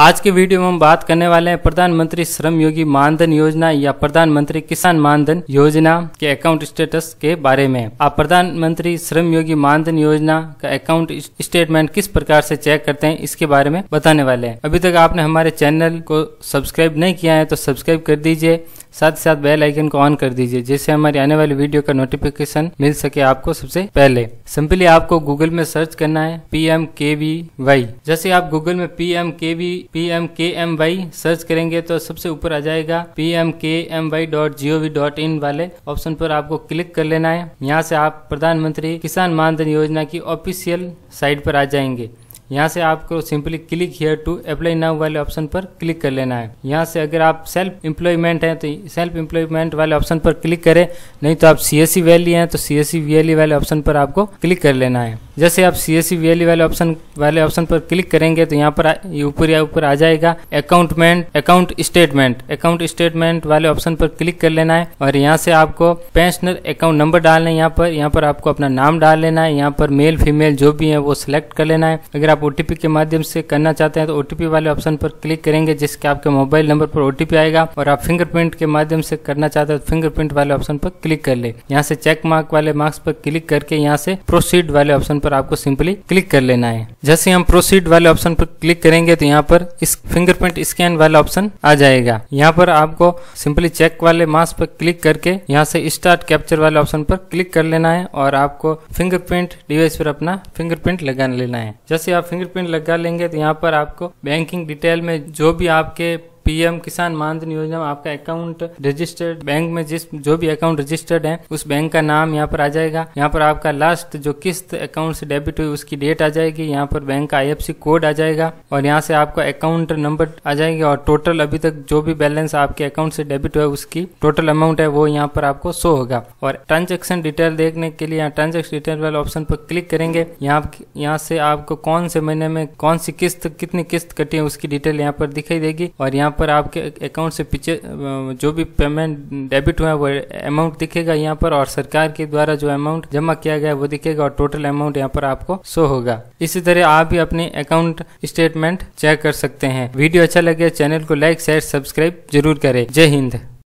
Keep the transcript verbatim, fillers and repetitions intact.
आज के वीडियो में हम बात करने वाले हैं प्रधानमंत्री श्रम योगी मानधन योजना या प्रधानमंत्री किसान मानधन योजना के अकाउंट स्टेटस के बारे में। आप प्रधानमंत्री श्रम योगी मानधन योजना का अकाउंट स्टेटमेंट किस प्रकार से चेक करते हैं इसके बारे में बताने वाले हैं। अभी तक आपने हमारे चैनल को सब्सक्राइब नहीं किया है तो सब्सक्राइब कर दीजिए, साथ साथ बेल आइकन को ऑन कर दीजिए जिससे हमारी आने वाली वीडियो का नोटिफिकेशन मिल सके आपको सबसे पहले। सिंपली आपको गूगल में सर्च करना है P M K V Y. जैसे आप गूगल में P M K V P M K M Y search करेंगे तो सबसे ऊपर आ जाएगा P M K M Y dot G O V dot in वाले ऑप्शन पर आपको क्लिक कर लेना है। यहाँ से आप प्रधानमंत्री किसान मानधन योजना की ऑफिशियल साइट पर आ जाएंगे। यहाँ से आपको simply click here to apply now वाले ऑप्शन पर क्लिक कर लेना है। यहाँ से अगर आप सेल्फ एम्प्लॉयमेंट हैं तो सेल्फ एम्प्लॉयमेंट वाले ऑप्शन पर क्लिक करें, नहीं तो आप सीएससी वैली हैं तो सीएससी वैली वाले ऑप्शन पर आपको क्लिक कर लेना है। जैसे आप सीएससी वैली वाले ऑप्शन वाले ऑप्शन पर क्लिक करेंगे तो यहाँ पर ऊपर या ऊपर आ जाएगा अकाउंटमेंट अकाउंट स्टेटमेंट अकाउंट स्टेटमेंट वाले ऑप्शन पर क्लिक कर लेना है और यहाँ से आपको पेंशनर अकाउंट नंबर डालना है। यहाँ पर यहाँ पर आपको अपना नाम डाल लेना है। यहाँ पर मेल फीमेल जो भी है वो सिलेक्ट कर लेना है। अगर आप ओटीपी के माध्यम से करना चाहते हैं तो ओटीपी वाले ऑप्शन पर क्लिक करेंगे जिसके आपके मोबाइल नंबर पर ओटीपी आएगा, और आप फिंगरप्रिंट के माध्यम से करना चाहते हैं तो फिंगरप्रिंट वाले ऑप्शन पर क्लिक कर ले। यहाँ से चेक मार्क वाले मार्क्स पर क्लिक करके यहाँ से प्रोसीड वाले ऑप्शन पर आपको सिंपली क्लिक कर लेना है। जैसे हम प्रोसीड वाले ऑप्शन पर क्लिक करेंगे तो यहाँ पर इस फिंगरप्रिंट स्कैन वाला ऑप्शन आ जाएगा। यहाँ पर आपको सिंपली चेक वाले मार्क्स पर क्लिक करके यहाँ से स्टार्ट कैप्चर वाले ऑप्शन पर क्लिक कर लेना है और आपको फिंगरप्रिंट डिवाइस पर अपना फिंगरप्रिंट लगा लेना है। जैसे आप फिंगरप्रिंट लगा लेंगे तो यहाँ पर आपको बैंकिंग डिटेल में जो भी आपके पीएम किसान मानधन योजना में आपका अकाउंट रजिस्टर्ड बैंक में जिस जो भी अकाउंट रजिस्टर्ड है उस बैंक का नाम यहाँ पर आ जाएगा। यहाँ पर आपका लास्ट जो किस्त अकाउंट से डेबिट हुई उसकी डेट आ जाएगी। यहाँ पर बैंक का आईएफएससी कोड आ जाएगा और यहाँ से आपका अकाउंट नंबर आ जाएगा और टोटल अभी तक जो भी बैलेंस आपके अकाउंट से डेबिट हुआ उसकी टोटल अमाउंट है वो यहाँ पर आपको शो होगा। और ट्रांजेक्शन डिटेल देखने के लिए यहाँ ट्रांजेक्शन डिटेल वाले ऑप्शन पर क्लिक करेंगे। यहाँ यहाँ से आपको कौन से महीने में कौन सी किस्त कितनी किस्त कटी है उसकी डिटेल यहाँ पर दिखाई देगी और यहाँ पर आपके अकाउंट से पीछे जो भी पेमेंट डेबिट हुआ है वो अमाउंट दिखेगा यहाँ पर, और सरकार के द्वारा जो अमाउंट जमा किया गया है वो दिखेगा और टोटल अमाउंट यहाँ पर आपको शो होगा। इसी तरह आप भी अपने अकाउंट स्टेटमेंट चेक कर सकते हैं। वीडियो अच्छा लगे चैनल को लाइक शेयर सब्सक्राइब जरूर करें। जय हिंद।